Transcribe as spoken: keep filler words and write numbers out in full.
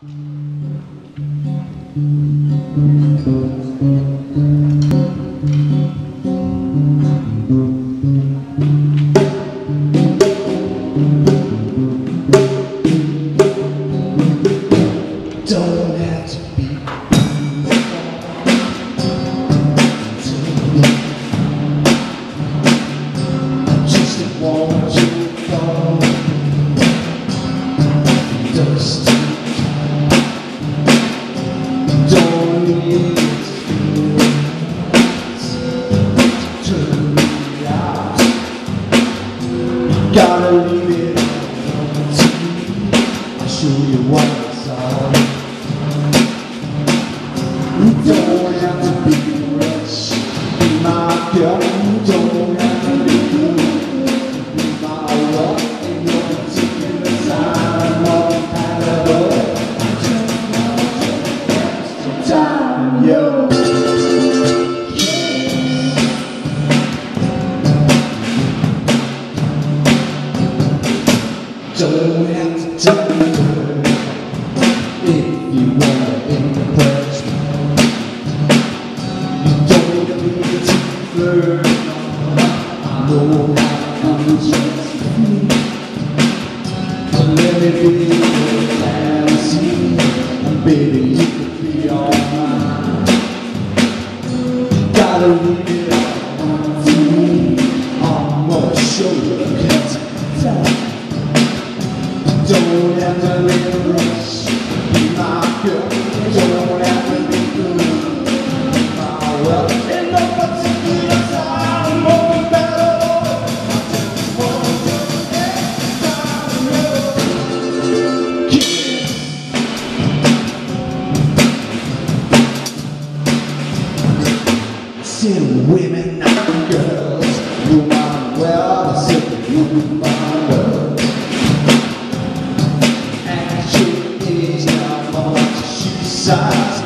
Gotta leave it on the T V. I'll show you what it's all. You don't have to be rich to be my girl. You don't have to be good to be my love. In no particular time or kind of love, I just want to have some time, yo. Don't have to tell me if you wanna impress me. You don't need to learn. I know how to trust you. But let me be your fantasy, and baby you can be all mine. You gotta leave it all to me. I'm gonna show you can't tell. Don't have to be a rush, be my girl. Don't have to be good, be my love. In no particular time, more better. I just want to extra kiss. I see women and girls, you mind well. I see you mind well. Stop.